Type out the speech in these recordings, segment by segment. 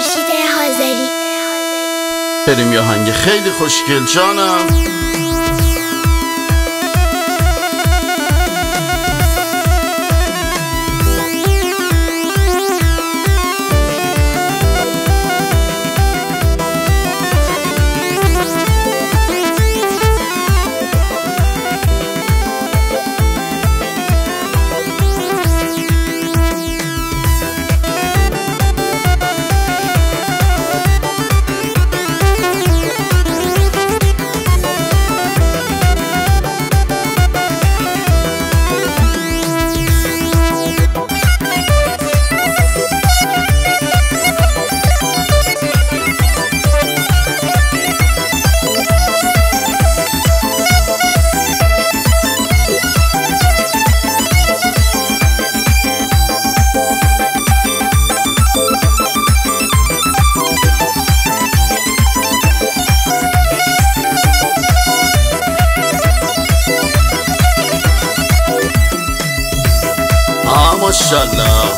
فرشید حاضری. بریم یه آهنگ خیلی خوشگل جانم. ماشاءالله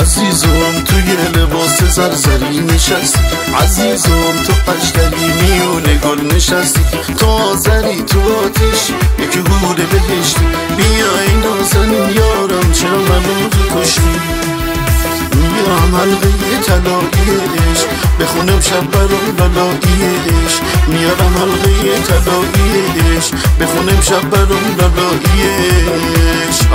عزیزم توی لباس زرزری نشستی، عزیزم تو قشتری میونه گل نشستی، تو آذری تو آتشی یکی حور بهشتی، بیای نازنین یارم چرا منو کشتی، میرم حلقه طلایی عشق بخونم شب برای لالایی عشق، میرم حلقه طلایی عشق بخونم شب برای لالایی عشق.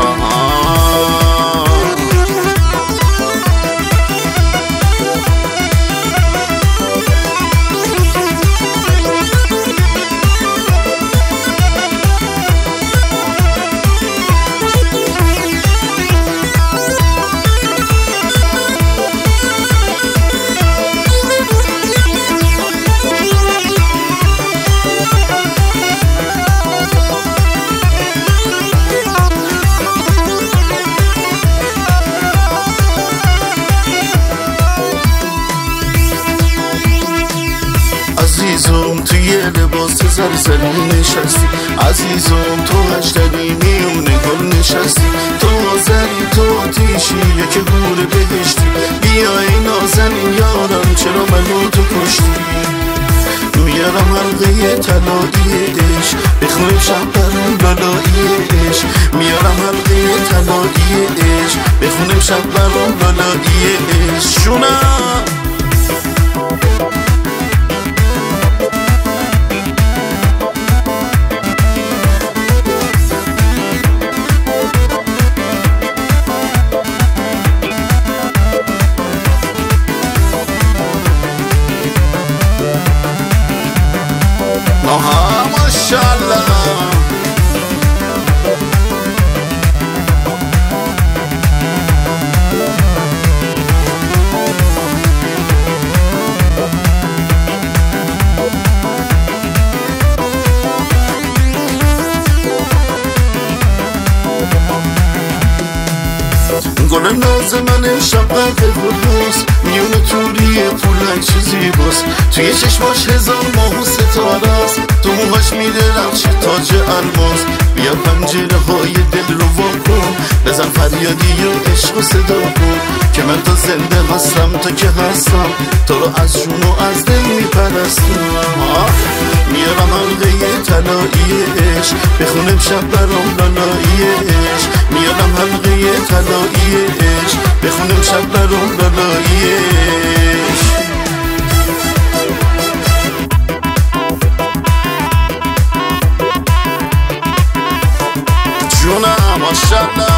عزیزم توی لباس زرزری نشستی، عزیزم تو هشتری میونه گل نشستی، تو آذری تو آتیشی یکی حور بهشتی، بیای نازنین یارم چرا منو تو کشتی، میرم حلقه طلایی عشق بخونم شب برام لالایی عشق، میرم حلقه طلایی عشق بخونم شب برام لالایی عشق. جونم ماشاءالله گلم ناز من شبقت بروز میونه توری پولک چیزی باز، توی چشماش هزار ماه و ستاره است، تو موهاش میدرخشه تاج الماس، بیا پنجره های دل رو واکن بزن فریادی و عشق و صدا کن، که من تا زنده هستم تا که هستم تو رو از جون و از دل میپرستم، میارم حلقه طلایی عشق بخونم شب برام لالایی عشق، میارم حلقه طلایی عشق بخونم شب برام لالایی عشق. ماشاءالله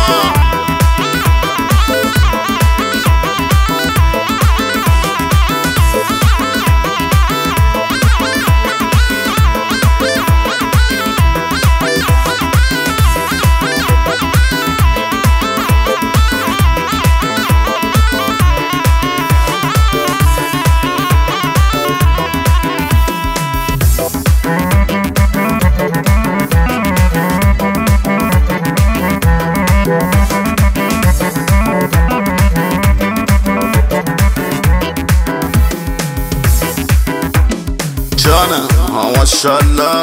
جانم ماشاءالله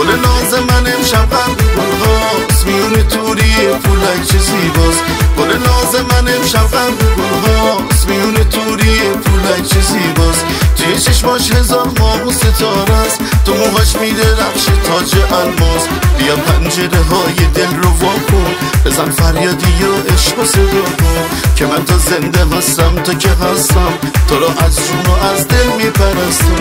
گل ناز منم شبم گلغاز میون توری پولک چه زیباست، گل ناز منم شبم گلغاز میون توری پولک چه زیباست، توی چشماش هزار ماه و ستاره است، تو موهاش میده رخش تاج الماس. بیا پنجره های دل رو وا کن، بزن فریادی و عشق و صدا کن، که من تا زنده هستم تا که هستم، تو رو از جون و از دل میپرستم.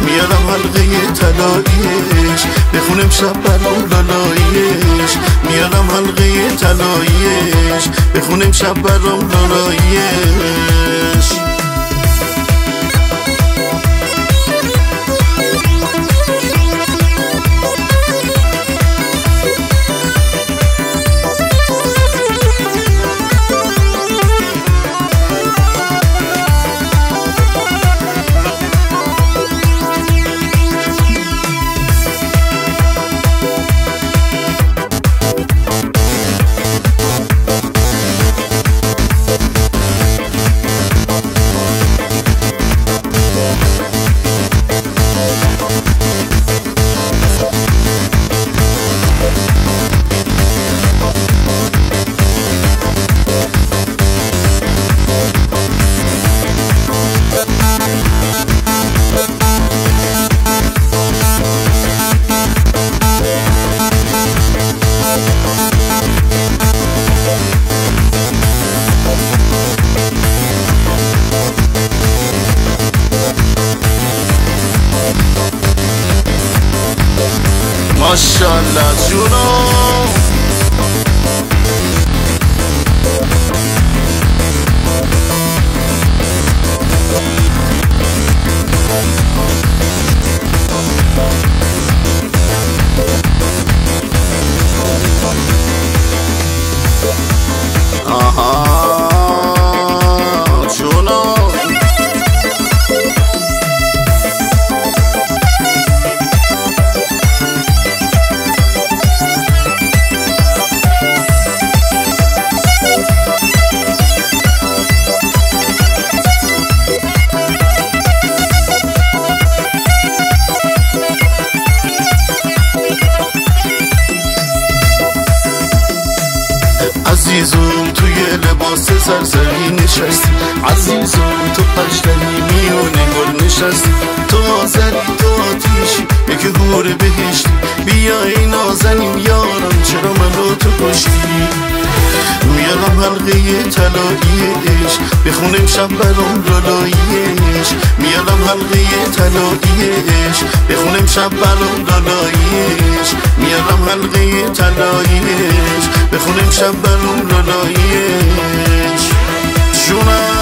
میارم حلقه طلاییش بخونم شب برام لالاییش، میارم حلقه طلاییش بخونم شب برام لالاییش. ماشالله جونم، آها جونم. عزیزم توی لباس سرسری نشستی، عزیزم تو قشنگی میونه گل نشستی، تو آذری تو آتیشی یکی حور بهشتی، بیایی نازنین یارم چرا من رو تو کشتی. میارم حلقه طلایی عشق بخونم شب برام لالایی عشق، میارم حلقه طلایی عشق بخونم شب برام لالایی عشق، میارم حلقه طلایی عشق بخونم شب برام لالایی عشق. جونم